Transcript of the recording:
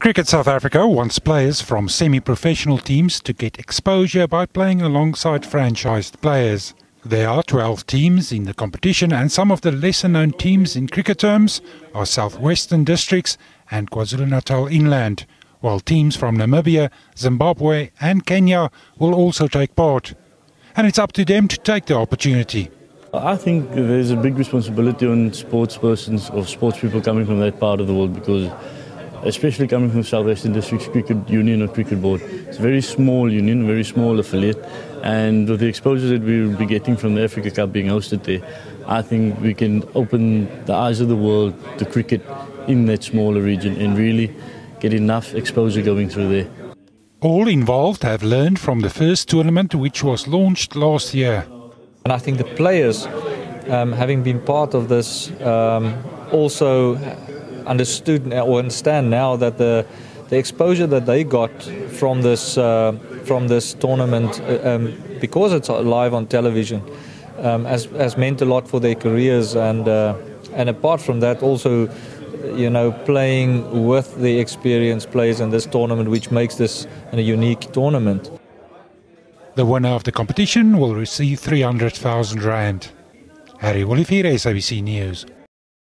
Cricket South Africa wants players from semi-professional teams to get exposure by playing alongside franchised players. There are 12 teams in the competition, and some of the lesser-known teams in cricket terms are South Western Districts and KwaZulu-Natal Inland, while teams from Namibia, Zimbabwe and Kenya will also take part. And it's up to them to take the opportunity. I think there's a big responsibility on sportspersons or sports people coming from that part of the world, because especially coming from South Western Districts Cricket Union or Cricket Board. It's a very small union, very small affiliate, and with the exposure that we will be getting from the Africa Cup being hosted there, I think we can open the eyes of the world to cricket in that smaller region and really get enough exposure going through there. All involved have learned from the first tournament, which was launched last year. And I think the players, having been part of this, also understood or understand now that the exposure that they got from this tournament, because it's live on television, has meant a lot for their careers. And apart from that, also, you know, playing with the experienced players in this tournament, which makes this a unique tournament. The winner of the competition will receive R300,000. Harry Wolifire, SABC News.